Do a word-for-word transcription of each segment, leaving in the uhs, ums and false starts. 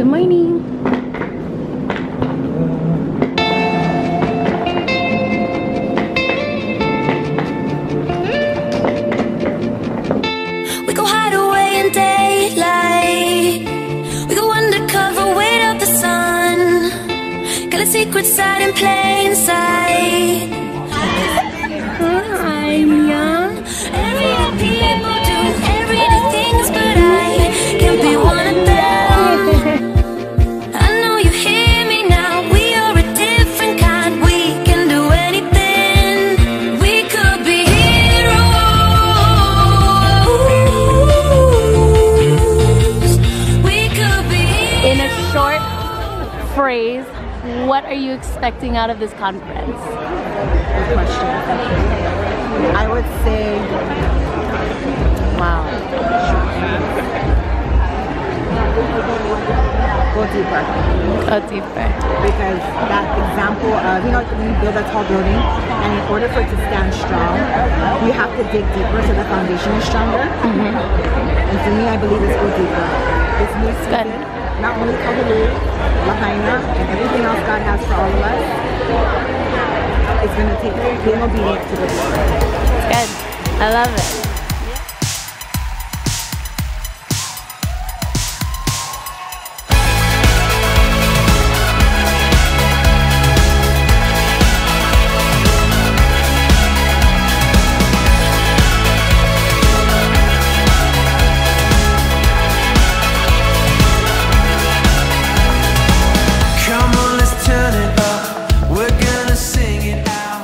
Good morning. We go hide away in daylight. We go undercover, wait up the sun. Got a secret side in plain sight. Hi, Mia. Phrase, what are you expecting out of this conference? Good question. I would say, wow. Go deeper. Go deeper. Because that example of, you know, like when you build a tall building, and in order for it to stand strong, you have to dig deeper so the foundation is stronger. Mm-hmm. And for me, I believe it's go deeper. It's me speaking. Not only Kahului, Lahaina, and everything else God has for all of us. It's going to take being obedient to this. It's good. I love it.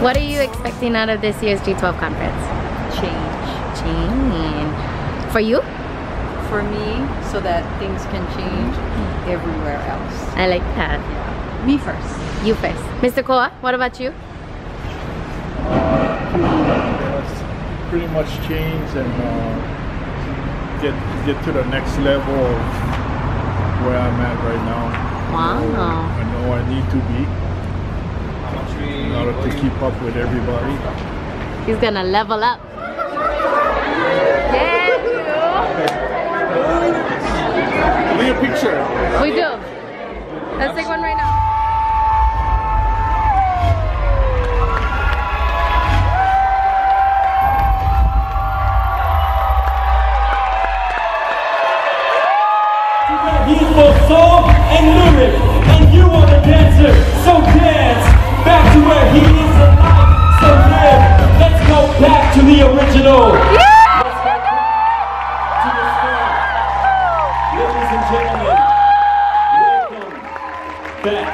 What are you expecting out of this year's G twelve conference? Change. Change. For you? For me, so that things can change everywhere else. I like that. Yeah. Me first. You first. Mister Koa, what about you? Uh, pretty much change and uh, get, get to the next level of where I'm at right now. Wow. I know, I know I need to be. In order to keep up with everybody. He's gonna level up. Thank you. We need a picture. We do. Let's take one right now. You got a beautiful soul and lyric, and you are the dancer, so dance. Back to where he is in life, so live. Let's go back to the original. Yeah. Let's go back to the story. Ladies and gentlemen, welcome back.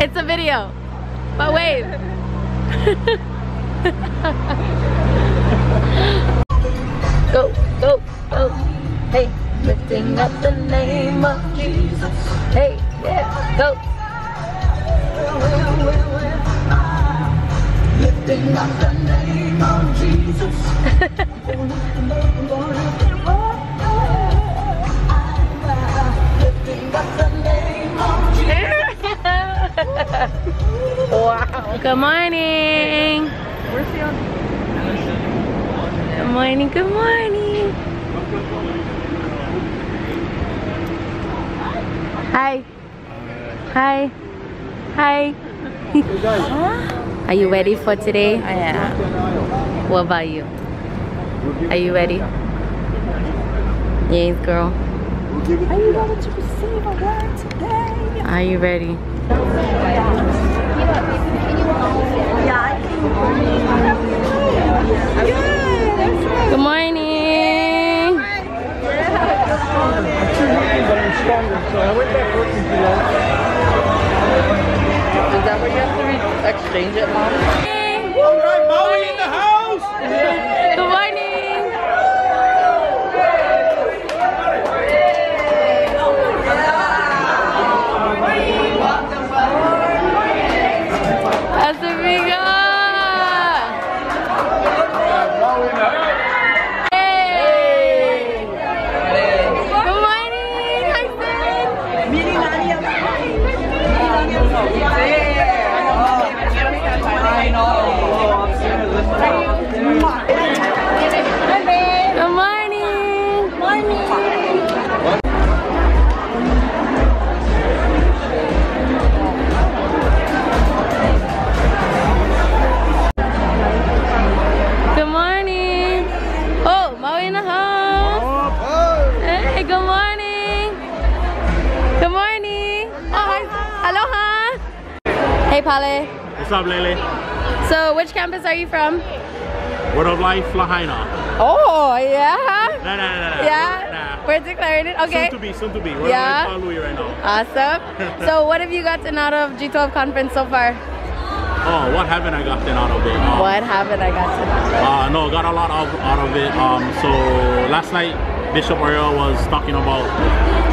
It's a video, but wave. Go, go, go. Hey, lifting up the name of Jesus. Hey, yeah, go. Lifting up the name of Jesus. Lifting up the name of Jesus. Wow. Good morning. Where's the other? Good morning, good morning. Hi. Hi. Hi. Huh? Are you ready for today? I am. What about you? Are you ready? Yes, girl. Are you ready to receive a word today? Are you ready? Good morning. stronger. I'm too heavy, but I'm stronger. So I went back working too long. Is that what you have to exchange it, Mom? All right, Maui in the house! Good morning! Hey, Pale. What's up, Lele? So, which campus are you from? Word of Life Lahaina. Oh, yeah? Nah, nah, nah, nah. Yeah? Nah. We're declaring it? Okay. Soon to be, soon to be. We're yeah. in Palui right now. Awesome. So, what have you gotten out of G twelve conference so far? Oh, what haven't I gotten out of it? Um, what haven't I gotten out of it? Uh, no, got a lot of, out of it. Um, so, last night, Bishop Ariel was talking about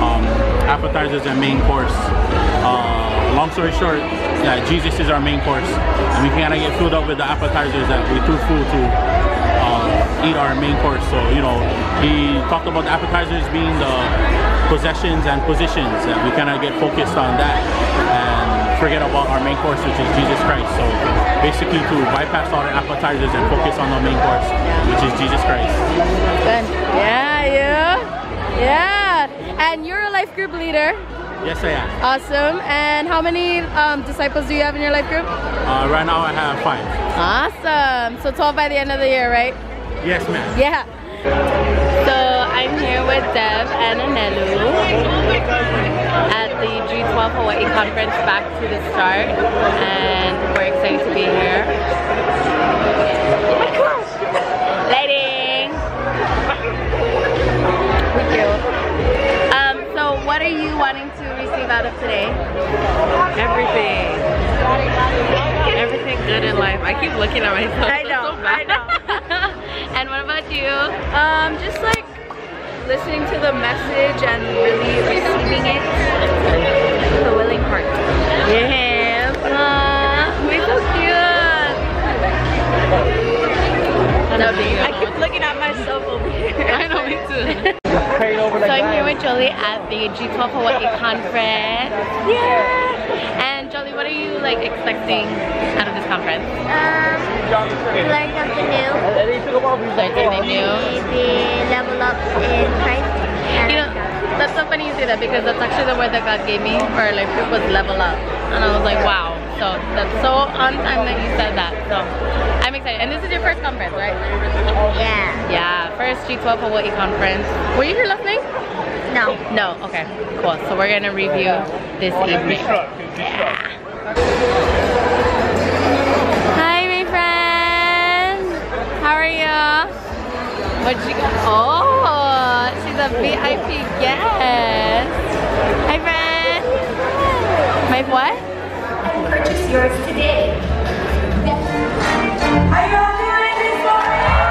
um, appetizers and main course. Uh, long story short, yeah, Jesus is our main course, and we kind of get filled up with the appetizers that we too full to uh, eat our main course. So, you know, he talked about the appetizers being the possessions and positions, and we kind of get focused on that and forget about our main course, which is Jesus Christ. So basically to bypass all the appetizers and focus on the main course, which is Jesus Christ. Good. Yeah, yeah, yeah. And you're a life group leader. Yes, I am. Awesome. And how many um, disciples do you have in your life group? Uh, right now I have five. Awesome. So twelve by the end of the year, right? Yes, ma'am. Yeah. So I'm here with Deb and Anelu at the G twelve Hawaii conference Back to the Start. And we're excited to be here. Oh my gosh! Lighting! Thank you. What are you wanting to receive out of today? Everything. Everything good in life. I keep looking at myself. I know. So I know. And what about you? Um, just like listening to the message and really receiving it with a willing heart. Yes. Aww, we're so cute. I love you. I keep looking at myself over here. I know, me too. So I'm here with Jolie at the G twelve Hawaii conference. Yeah! And Jolie, what are you like expecting out of this conference? Um, like something new. Like something new. Maybe level up in Christ. You know, that's so funny you say that because that's actually the word that God gave me for our life group was level up. And I was like, wow. So that's so on time that you said that. So I'm excited. And this is your first conference, right? Yeah. Yeah. First G twelve Hawaii conference. Were you here last night? No. No. Okay. Cool. So we're gonna review this evening. Yeah. Hi, my friend. How are you? What you got? Oh, she's a V I P guest. Hi, friend. My what? Purchase yours today. How you all doing this morning?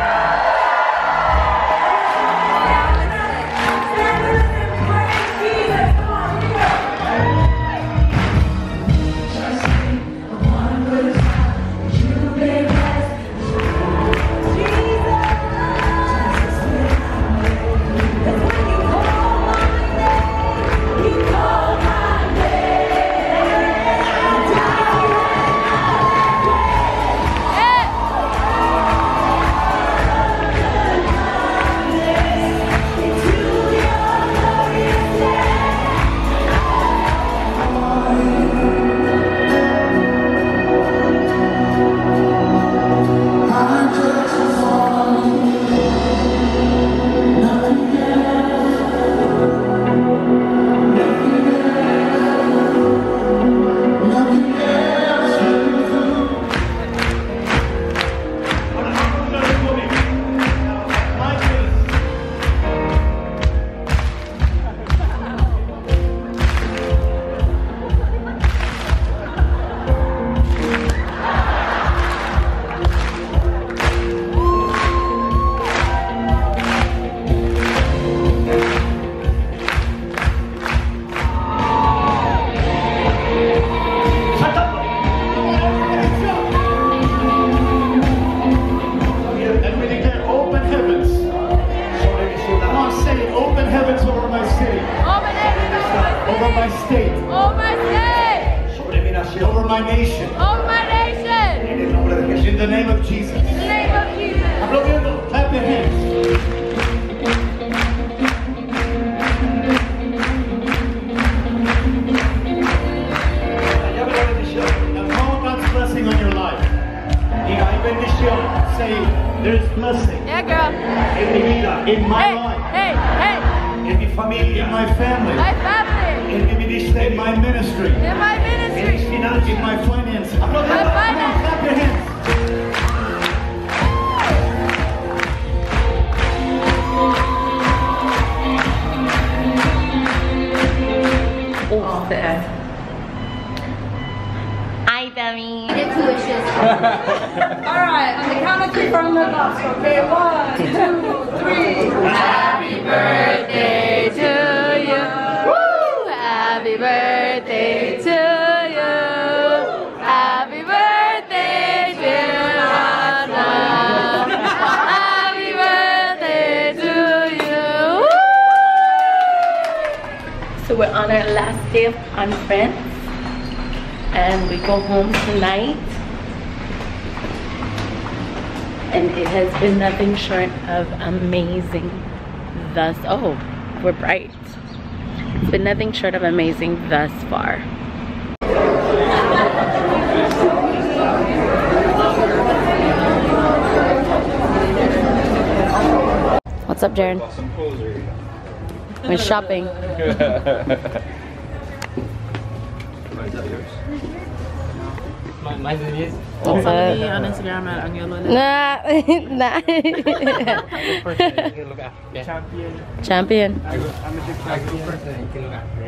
my nation. Of my nation. In the name of Jesus. In the name of Jesus. Clap your hands. Say, there's blessing. Yeah, girl. In mi vida, in my hey, life. Hey, hey. In mi familia, in my family. My family. In mi ministry, in my ministry. In my ministry. In, in, in, in my finances. My finances. Clap your hands. Oh, there. Hi, dummy. All right, on the count of three from the box, okay? One, two, three. Happy birthday to you. Woo! Happy birthday to you. Happy birthday to you. Happy birthday to you. Woo! So we're on our last day of conference, and we go home tonight. And it has been nothing short of amazing thus oh we're bright it's been nothing short of amazing thus far. What's up, Jaren? We're shopping. Is that yours? My disease. What's up? Me on Instagram at Angelo. Nah, nah. Champion. Champion. I go, I'm a champion person. You can look after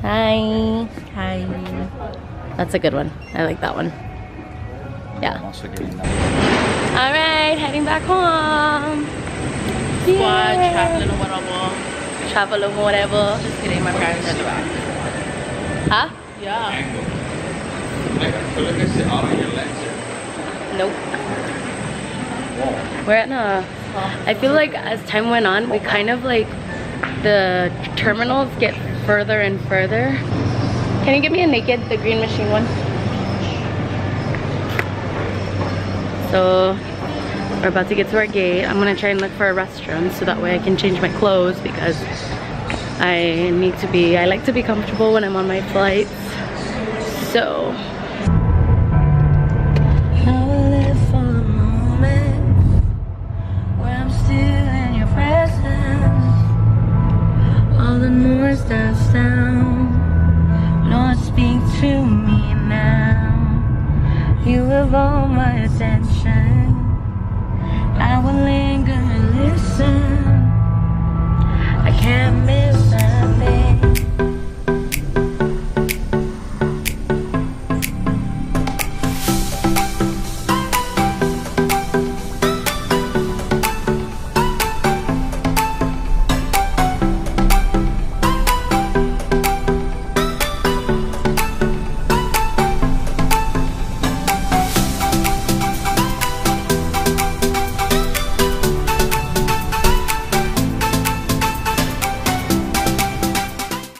it. Hi. Hi. That's a good one. I like that one. Yeah. All right, heading back home. Squad, traveling or whatever. Travel or whatever. Just kidding, my parents are the back. Huh? Yeah. Like, I feel like I sit out on your legs. Nope. Whoa. We're at a... I feel like as time went on, we kind of like... The terminals get further and further. Can you give me a naked, the green machine one? So, we're about to get to our gate. I'm gonna try and look for a restroom so that way I can change my clothes because... I need to be, I like to be comfortable when I'm on my flights, so. I will live for the moments where I'm still in your presence. All the noise that sound, Lord, speak to me now. You have all my attention.